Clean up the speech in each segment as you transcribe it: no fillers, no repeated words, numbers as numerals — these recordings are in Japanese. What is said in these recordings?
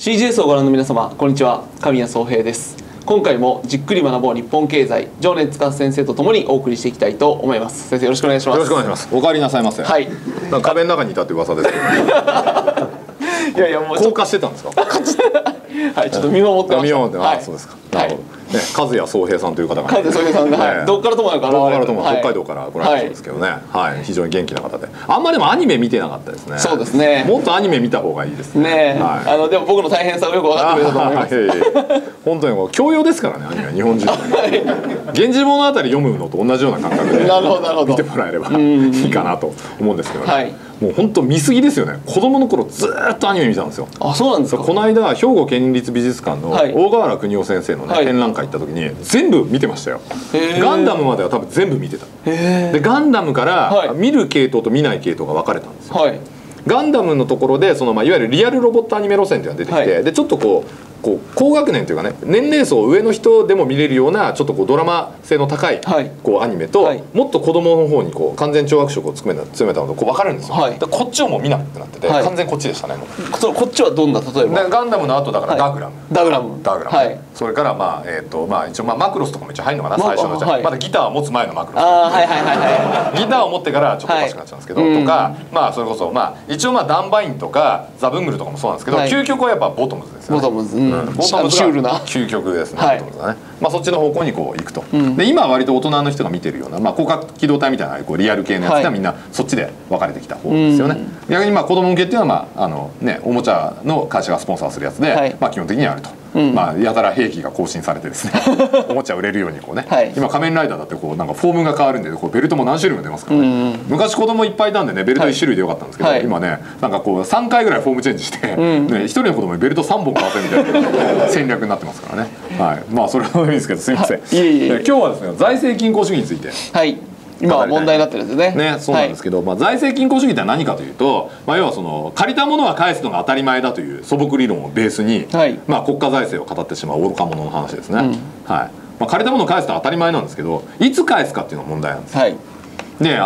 CGS をご覧の皆様、こんにちは。神谷宗平です。今回もじっくり学ぼう日本経済、情熱司先生とともにお送りしていきたいと思います。先生、よろしくお願いします。よろしくお願いします。お帰りなさいませ。はい。なんか壁の中にいたって噂ですけどいやいや、もう降下してたんですかはい、ちょっと見守ってました。見守って、はい、そうですか。なるほどね。和谷宗平さんという方が、和谷宗平さんがどっからともなく現れる、北海道からご覧になったんですけどね、はい、非常に元気な方で、あんまりでもアニメ見てなかったですね。そうですね。もっとアニメ見た方がいいですね。あのでも僕の大変さをよく分かってくれたと思います。本当に教養ですからね、アニメは。日本人は「源氏物語」読むのと同じような感覚で見てもらえればいいかなと思うんですけどね。もう本当見過ぎですよね。子供の頃ずっとアニメ見たんですよ。あ、そうなんですか。この間兵庫県立美術館の大河原邦夫先生の展覧会行った時に全部見てましたよ。ガンダムまでは多分全部見てた。でガンダムから見る系統と見ない系統が分かれたんですよ。ガンダムのところでその、いわゆるリアルロボットアニメ路線っていうのが出てきて、でちょっとこう高学年というかね、年齢層上の人でも見れるようなちょっとこうドラマ性の高いこうアニメと、もっと子供の方にこう完全懲悪色を詰めたのと分かれるんですよ。こっちをもう見なくなってて、完全こっちでしたね。こっちはどんな、例えばガンダムの後だからダグラム、それから一応マクロスとかも一応入るのかな、最初のじゃまだギターを持つ前のマクロス、ギターを持ってからちょっとおかしくなっちゃうんですけど、とか、まあそれこそ一応ダンバインとかザブングルとかもそうなんですけど、究極はやっぱボトムズですよね。シュールな究極ですね。そっちの方向にこう行くと。で今は割と大人の人が見てるような広角機動隊みたいなリアル系のやつがみんなそっちで分かれてきた方ですよね。逆にまあ子供向けっていうのはおもちゃの会社がスポンサーするやつで基本的にあると。やたら兵器が更新されてですね、おもちゃ売れるようにこうね、今仮面ライダーだってこうなんかフォームが変わるんでベルトも何種類も出ますからね。昔子供いっぱいいたんでね、ベルト1種類でよかったんですけど、今ねなんかこう3回ぐらいフォームチェンジして1人の子供にベルト3本買わせるみたいな戦略になってますからね。はい、まあそれはいいですけど、すみません。今日はですね、財政均衡主義について。はい。今問題になってるんですね。ね、そうなんですけど、まあ財政均衡主義って何かというと、まあ要はその借りたものは返すのが当たり前だという素朴理論をベースに、まあ国家財政を語ってしまう愚か者の話ですね。はい。まあ借りたものを返すと当たり前なんですけど、いつ返すかっていうのが問題なんです。はい。で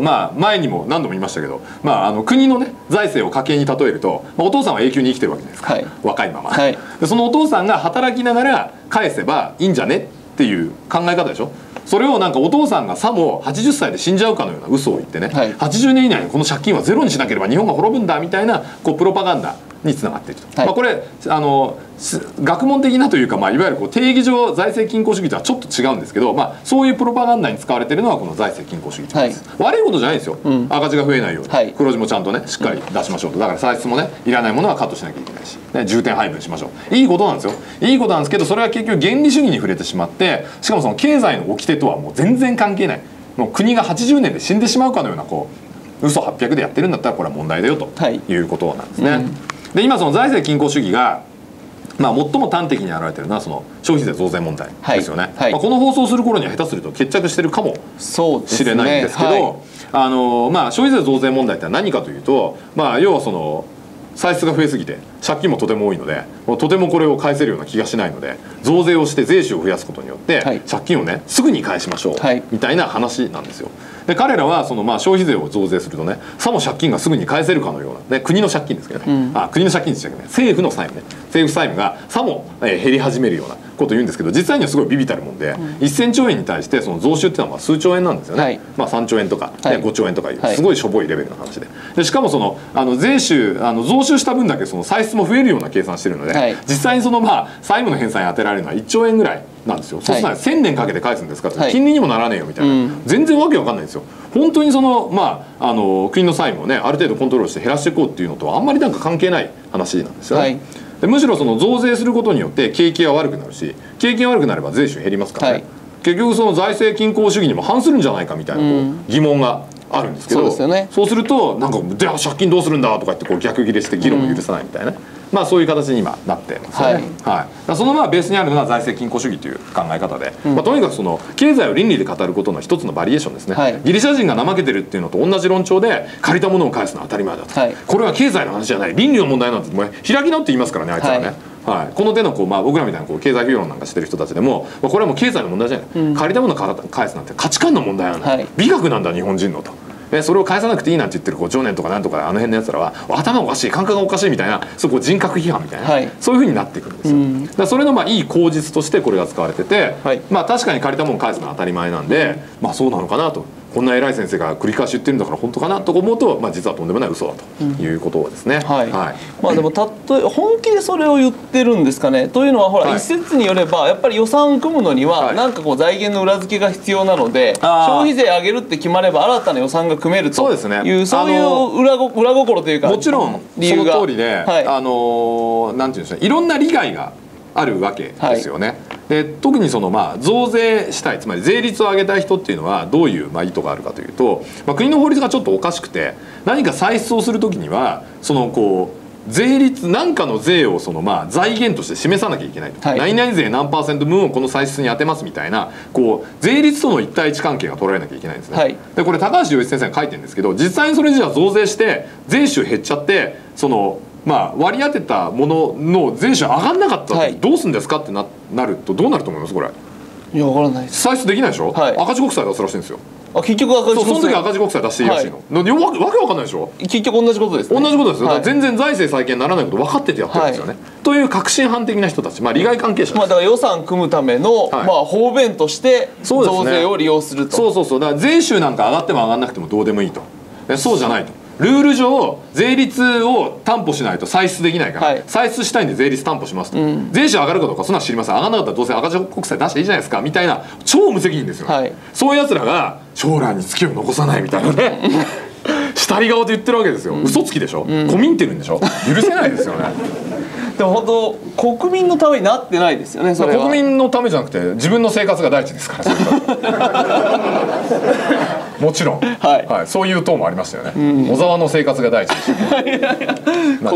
まあ、前にも何度も言いましたけど、まあ、国の、ね、財政を家計に例えると、まあ、お父さんは永久に生きてるわけじゃないですか、若いまま、でそのお父さんが働きながら返せばいいんじゃねっていう考え方でしょ。それをなんかお父さんがさも80歳で死んじゃうかのような嘘を言ってね、80年以内にこの借金はゼロにしなければ日本が滅ぶんだみたいなこうプロパガンダにつながっていると、まあこれ学問的なというか、まあ、いわゆるこう定義上財政均衡主義とはちょっと違うんですけど、まあ、そういうプロパガンダに使われているのはこの財政均衡主義です、悪いことじゃないですよ、赤字が増えないように、黒字もちゃんとねしっかり出しましょうと。だから歳出もねいらないものはカットしなきゃいけないし、ね、重点配分しましょう。いいことなんですよ。いいことなんですけど、それは結局原理主義に触れてしまって、しかもその経済の掟とはもう全然関係ない、もう国が80年で死んでしまうかのようなこう嘘800でやってるんだったらこれは問題だよということなんですね。で今その財政均衡主義が、まあ、最も端的に表れているのはその消費税増税問題ですよね。この放送する頃には下手すると決着してるかもしれないんですけど、まあ、消費税増税問題って何かというと、まあ、要はその歳出が増えすぎて借金もとても多いので、とてもこれを返せるような気がしないので増税をして税収を増やすことによって借金をねすぐに返しましょうみたいな話なんですよ。で彼らはそのまあ消費税を増税するとね、さも借金がすぐに返せるかのような、ね、国の借金ですけどね、国の借金でしたけどね、政府の債務ね、政府債務がさも減り始めるようなことを言うんですけど、実際にはすごいビビたるもんで、1000兆円に対してその増収っていうのはまあ数兆円なんですよね、まあ3兆円とか、ね、5兆円とかいうすごいしょぼいレベルの話で、しかもその税収増収した分だけその歳出も増えるような計算してるので、実際にそのまあ債務の返済に当てられるのは1兆円ぐらいなんですよ。そうしたら1000年かけて返すんですかって、金利にもならねえよみたいな、全然わけわかんないんですよ。本当にその、まあ、国の債務をねある程度コントロールして減らしていこうっていうのとはあんまりなんか関係ない話なんですよね。でむしろその増税することによって景気は悪くなるし、景気が悪くなれば税収減りますからね、結局その財政均衡主義にも反するんじゃないかみたいなこう疑問があるんですけど、そうするとなんかで借金どうするんだとか言ってこう逆ギレして議論も許さないみたいな、まあそういう形に今なってますよね。そのまあベースにあるのは財政均衡主義という考え方で、まあとにかくその経済を倫理で語ることの一つのバリエーションですね。ギリシャ人が怠けてるっていうのと同じ論調で借りたものを返すのは当たり前だと、これは経済の話じゃない、倫理の問題なんてもう開き直って言いますからね、あいつはね。この手のこう、まあ、僕らみたいなこう経済評論なんかしてる人たちでも、まあ、これはもう経済の問題じゃない、借りたものを返すなんて価値観の問題なんだ、美学なんだ日本人のとそれを返さなくていいなんて言ってるこう常念とかなんとかあの辺のやつらは頭おかしい感覚がおかしいみたいな、そうこう人格批判みたいな、はい、そういうふうになってくるんですよ。うん、だからそれのまあいい口実としてこれが使われてて、はい、まあ確かに借りたもの返すのは当たり前なんで、まあそうなのかなと。こんな偉い先生が繰り返し言ってるんだから本当かなと思うと、まあ、実はとんでもない嘘だということですね。まあでもたとえ本気でそれを言ってるんですかね。というのはほら、はい、一説によればやっぱり予算を組むのにはなんかこう財源の裏付けが必要なので、はい、消費税上げるって決まれば新たな予算が組めるという、そうですね、そういう裏心というか、もちろんその通りで、はい、なんていうんでしょうね、いろんな利害があるわけですよね。はい、で特にそのまあ増税したい、つまり税率を上げたい人っていうのはどういうまあ意図があるかというと、まあ、国の法律がちょっとおかしくて、何か歳出をする時にはそのこう税率何かの税をそのまあ財源として示さなきゃいけないと、はい、何々税何%分をこの歳出に当てますみたいな、こう税率との一対一関係が取られなきゃいけないんですね。はい、でこれ高橋洋一先生が書いてるんですけど、実際にそれじゃあ増税して税収減っちゃって、そのまあ割り当てたものの税収上がんなかったらどうするんですかってなると、どうなると思いますこれ。いや、わからないです。歳出できないでしょ、はい、赤字国債出すらしいんですよ。あ、結局赤字国債、そう、その時赤字国債出していいらしいの、はい、わけわかんないでしょ。結局同じことですね。同じことですよ、はい、全然財政再建にならないこと分かっててやってるんですよね、はい、という革新犯的な人たち、まあ、利害関係者、まあだから予算組むための、はい、まあ方便として増税を利用すると。そうそうそう、だから税収なんか上がっても上がんなくてもどうでもいいと。そうじゃないと、ルール上税率を担保しないと歳出できないから、はい、歳出したいんで税率担保しますと、うん、税収上がるかどうかそんなの知りません、上がらなかったらどうせ赤字国債出していいじゃないですかみたいな、超無責任ですよね。はい、そういうやつらが将来に月を残さないみたいなね下り顔で言ってるわけですよ。うん、嘘つきでしょ、うん、コミンテルンでしょ、許せないですよねでも本当国民のためになってないですよね。それは国民のためじゃなくて自分の生活が第一ですからもちろん、はいはい、そういう党もありましたよね。うん、小沢の生活が第一でし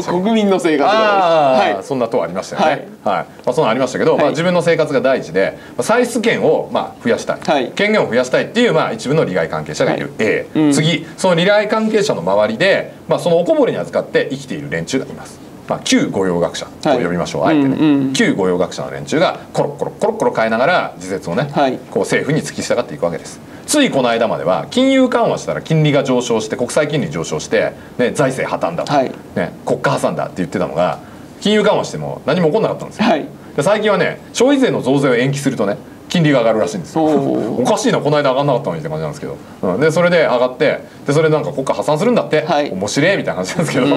た。国民の生活が第一。はい、そんな党ありましたよね。はい、はい、まあそんなありましたけど、はい、まあ自分の生活が第一で、まあ、歳出権をまあ増やしたい、はい、権限を増やしたいっていうまあ一部の利害関係者がいる。はい、A、うん、次、その利害関係者の周りで、まあそのおこぼれに預かって生きている連中がいます。まあ旧御用学者と呼びましょう、はい、あえてね、旧御用学者の連中がコロコロコロコロ変えながら自説をね、はい、こう政府に突き従っていくわけです。ついこの間までは金融緩和したら金利が上昇して、国債金利上昇して、ね、財政破綻だ、はい、ね、国家破産だって言ってたのが、金融緩和しても何も起こんなかったんですよ。はい、で最近はね、消費税の増税を延期するとね、金利が上がるらしいんですよ。おかしいな、この間上がんなかったのにって感じなんですけど、うん、でそれで上がって、でそれでなんか国家破産するんだって、はい、面白いみたいな感じなんですけど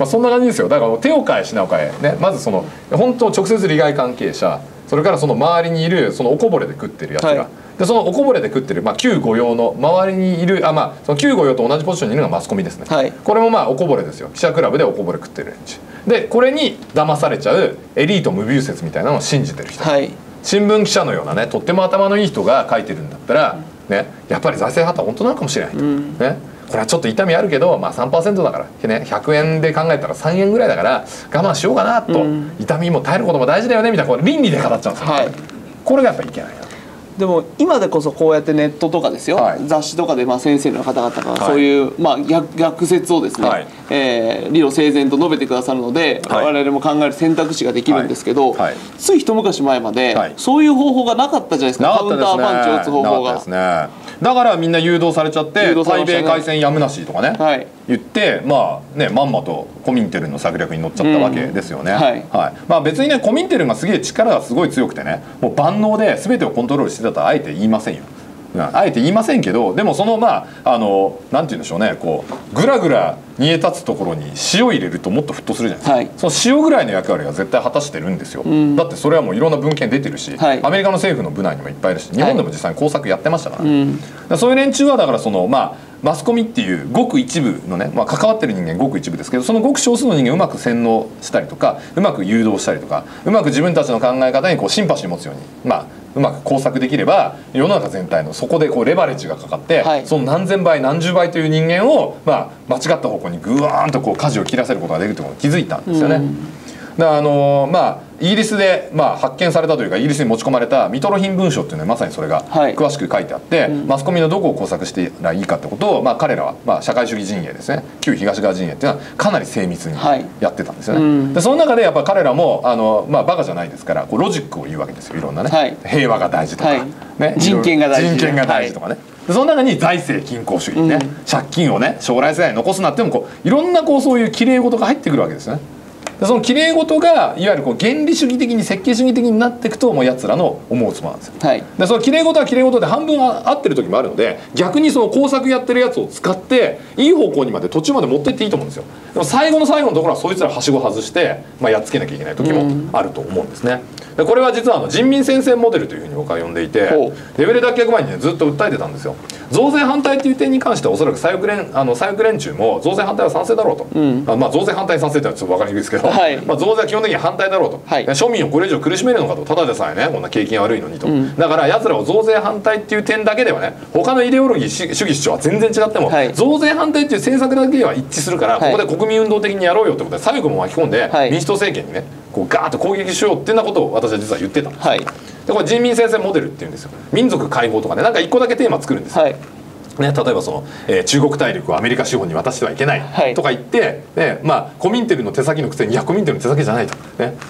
まあそんな感じですよ。だから手を変え品を変え、ね、まずその本当直接利害関係者、それからその周りにいるそのおこぼれで食ってるやつが、はい、でそのおこぼれで食ってる、まあ、旧御用の周りにいる、あ、まあその旧御用と同じポジションにいるのがマスコミですね。はい、これもまあおこぼれですよ。記者クラブでおこぼれ食ってる連中で、これに騙されちゃうエリート無謬説みたいなのを信じてる人、はい、新聞記者のようなね、とっても頭のいい人が書いてるんだったら、ね、やっぱり財政破綻本当なのかもしれないと、うん、ね、これはちょっと痛みあるけど、まあ、3% だから、ね、100円で考えたら3円ぐらいだから我慢しようかなと、うん、痛みも耐えることも大事だよねみたいな、これ倫理で語っちゃうんですよ、はい、これがやっぱりいけないな。でも今でこそこうやってネットとかですよ、はい、雑誌とかでまあ先生の方々がそういうまあ逆説をですね、はい、理路整然と述べてくださるので、はい、我々も考える選択肢ができるんですけど、はいはい、つい一昔前までそういう方法がなかったじゃないですか。カウンターパンチを打つ方法が。だからみんな誘導されちゃって、対米開戦やむなしとかね、はい、言ってまあね、まんまとコミンテルンの策略に乗っちゃったわけですよね。まあ別にね、コミンテルンがすげえ力がすごい強くてね、もう万能で全てをコントロールしてたとはあえて言いませんよ。あえて言いませんけど、でもそのまあなんて言うんでしょうね、こうぐらぐら煮え立つところに塩入れるともっと沸騰するじゃないですか。はい、その塩ぐらいの役割は絶対果たしてるんですよ。うん、だってそれはもういろんな文献出てるし、はい、アメリカの政府の部内にもいっぱいいるし、日本でも実際に工作やってましたから、ね、はい、うん、そういう連中はだからそのまあマスコミっていうごく一部のね、まあ、関わってる人間ごく一部ですけど、そのごく少数の人間をうまく洗脳したりとか、うまく誘導したりとか、うまく自分たちの考え方にこうシンパシーを持つように、まあ、うまく工作できれば、世の中全体のそこでこうレバレッジがかかって、はい、その何千倍何十倍という人間を、まあ、間違った方向にぐわーんとこう舵を切らせることができるということに気づいたんですよね。うん、イギリスで、発見されたというかイギリスに持ち込まれたミトロヒン文書っていうのはまさにそれが詳しく書いてあって、マスコミのどこを工作していいかってことを、彼らは、社会主義陣営ですね、旧東側陣営っていうのはかなり精密にやってたんですよね。でその中でやっぱ彼らもバカじゃないですからこうロジックを言うわけですよ、いろんなね、平和が大事とか、ね、人権が大事とかね。その中に財政均衡主義ね、借金をね将来世代に残すなってもこういろんなこうそういうきれい事が入ってくるわけですね。でそのきれい事がいわゆるこう原理主義的に設計主義的になっていくともうやつらの思うつもりなんですよ。でそのきれい事はきれい事で半分合ってる時もあるので、逆にその工作やってるやつを使っていい方向にまで途中まで持っていっていいと思うんですよ。でも最後の最後のところはそいつらはしご外して、やっつけなきゃいけない時もあると思うんですね。でこれは実は人民戦線モデルというふうに僕は呼んでいて、レベル脱却前にねずっと訴えてたんですよ。増税反対という点に関してはおそらく左翼連中も増税反対は賛成だろうと、増税反対賛成というのはちょっと分かりにくいですけど、増税は基本的に反対だろうと、庶民をこれ以上苦しめるのかと、ただでさえねこんな景気が悪いのにと、だからやつらを増税反対っていう点だけではね、他のイデオロギー主義主張は全然違っても、増税反対っていう政策だけでは一致するから、ここで国民運動的にやろうよってことで左翼も巻き込んで民主党政権にねこうガーッと攻撃しようっていうようなことを私は実は言ってたんです。でこれ人民戦線モデルっていうんですよ。民族解放とかね、なんか一個だけテーマ作るんですよ。ね、例えばその、中国大陸をアメリカ資本に渡してはいけないとか言って、コミンテルの手先のくせにいやコミンテルの手先じゃないと、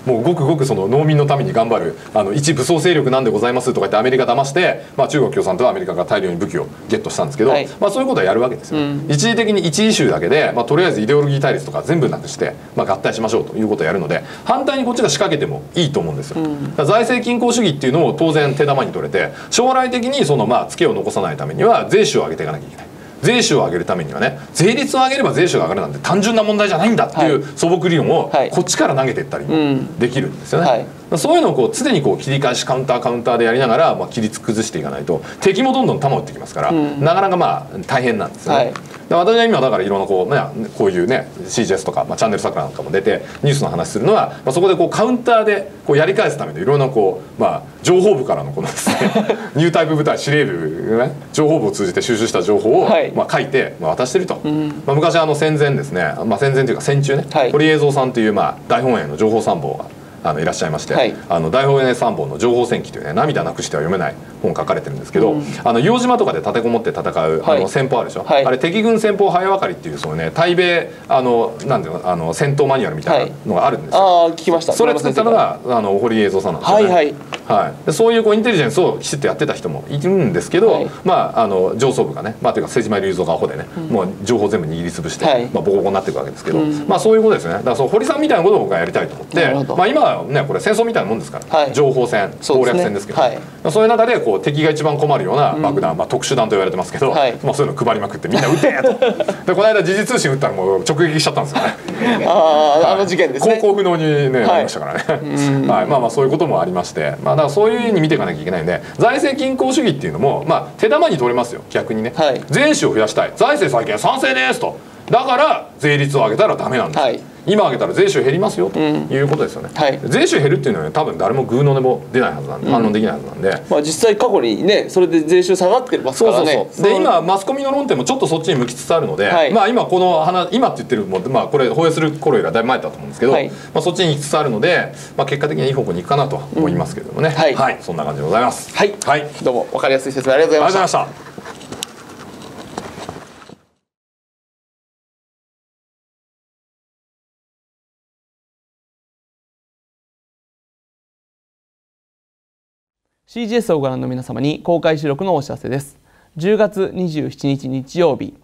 もうごくごくその農民のために頑張る一武装勢力なんでございますとか言ってアメリカ騙して、中国共産党はアメリカから大量に武器をゲットしたんですけど、そういうことはやるわけですよ。一時的に一イシューだけで、とりあえずイデオロギー対立とか全部なくして、合体しましょうということをやるので、反対にこっちが仕掛けてもいいと思うんですよ。財政均衡主義っていうのを当然手玉に取れて、将来的にそのツケを残さないためには税収を上げていかなきゃいけない。税収を上げるためにはね、税率を上げれば税収が上がるなんて単純な問題じゃないんだっていう素朴理論をこっちから投げていったりできるんですよね。そういうのをこう常にこう切り返しカウンターでやりながら、規律崩していかないと敵もどんどん弾打ってきますから、なかなか大変なんですね。で私は今だからいろんなこういうね CGS とか、チャンネル桜なんかも出てニュースの話するのは、そこでこうカウンターでこうやり返すためのいろんなこう、情報部からのこのですねニュータイプ部隊司令部がね情報部を通じて収集した情報を、書いて、渡してると。昔戦前ですね、戦前というか戦中ね、堀江蔵さんという大本営の情報参謀がいらっしゃいまして、大本営参謀の情報戦記というね、涙なくしては読めない本書かれてるんですけど、硫黄島とかで立てこもって戦う戦法あるでしょ、あれ敵軍戦法早分かりっていうそのね対米なんていうの戦闘マニュアルみたいなのがあるんですよ。聞きました。それ作ったのが堀江蔵さんなんですよね。そういうインテリジェンスをきちっとやってた人もいるんですけど、上層部がね、というか政治前流蔵がアホでね、もう情報全部握りつぶして、ボコボコになっていくわけですけど、そういうことですね。だからその堀さんみたいなことを僕はやりたいと思って、今はねこれ戦争みたいなもんですから、情報戦攻略戦ですけど、そういう中でこう敵が一番困るような爆弾、特殊弾と言われてますけど、そういうの配りまくってみんな撃てと。でこの間時事通信撃ったらもう直撃しちゃったんですよね。あの事件ですね。航行不能にねなりましたからね。そういうこともありまして。だからそういう風に見ていかなきゃいけないんで、財政均衡主義っていうのも手玉に取れますよ。逆にね、税収を増やしたい、財政再建賛成ですと、だから税率を上げたらダメなんです、今上げたら税収減りますよということですよね。税収減るっていうのは多分誰もグーの音も出ないはずなんで、反論できないはずなんで、実際過去にねそれで税収下がってますからね。で今マスコミの論点もちょっとそっちに向きつつあるので、今この話今って言ってるこれ放映する頃よりはだいぶ前だと思うんですけど、そっちに行きつつあるので、結果的にいい方向に行くかなとは思いますけどもね。そんな感じでございます。どうも分かりやすい説明ありがとうございました。CGS をご覧の皆様に公開収録のお知らせです。10月27日日曜日、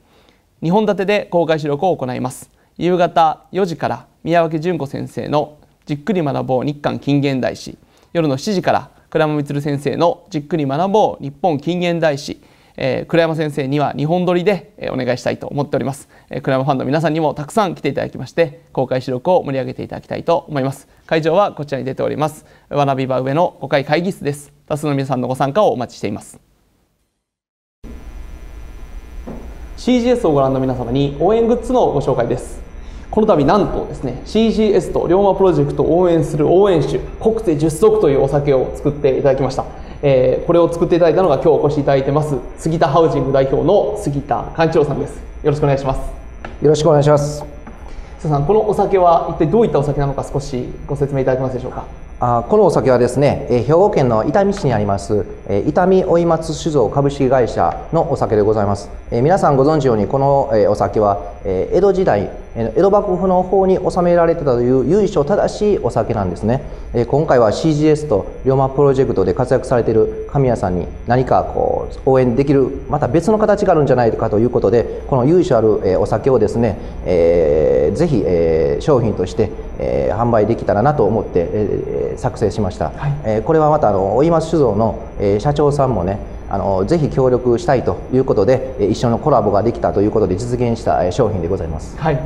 2本立てで公開収録を行います。夕方4時から宮脇純子先生のじっくり学ぼう日韓近現代史、夜の7時から倉山充先生のじっくり学ぼう日本近現代史、倉山先生には2本撮りでお願いしたいと思っております。倉山ファンの皆さんにもたくさん来ていただきまして、公開収録を盛り上げていただきたいと思います。会場はこちらに出ております。わなびば上の5階会議室です。多数の皆さんのご参加をお待ちしています。 CGS をご覧の皆様に応援グッズのご紹介です。この度なんとですね CGS と龍馬プロジェクトを応援する応援酒国勢10足というお酒を作っていただきました。これを作っていただいたのが今日お越しいただいてます杉田ハウジング代表の杉田寛一郎さんです。よろしくお願いします。よろしくお願いします。須さん、このお酒は一体どういったお酒なのか少しご説明いただけますでしょうか。このお酒はですね、兵庫県の伊丹市にあります伊丹追松酒造株式会社のお酒でございます。皆さんご存知のように、このお酒は江戸時代、江戸幕府の方に収められてたという由緒正しいお酒なんですね。今回は CGS と龍馬プロジェクトで活躍されている神谷さんに何かこう応援できる、また別の形があるんじゃないかということで、この由緒あるお酒をですね、ぜひ商品として販売できたらなと思って作成しました。これはまた追松酒造の社長さんもね、ぜひ協力したいということで一緒のコラボができたということで実現した商品でございます。はい、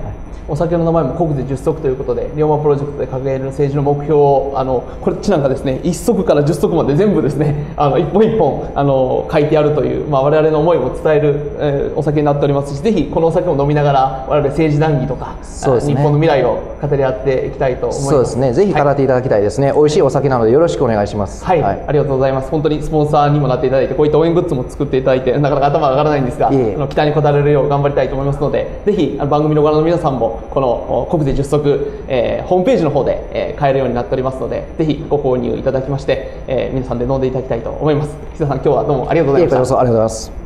お酒の名前も国税10足ということで、龍馬プロジェクトで掲げる政治の目標をこっちなんかですね、1足から10足まで全部ですね、一本一本書いてあるという、我々の思いを伝える、お酒になっておりますし、ぜひこのお酒を飲みながら我々政治談義とか、ね、日本の未来を語り合っていきたいと思います。そうですね、ぜひ語っていただきたいですね。はい、美味しいお酒なのでよろしくお願いします。はい、はい、ありがとうございます。本当にスポンサーにもなっていただいて、こういった応援グッズも作っていただいて、なかなか頭が上がらないんですが、期待に応えられるよう頑張りたいと思いますので、ぜひ番組のご覧の皆さんもこの国税10足、ホームページの方で買えるようになっておりますので、ぜひご購入いただきまして、皆さんで飲んでいただきたいと思います。菱田さん、今日はどうもありがとうございました。ありがとうございます。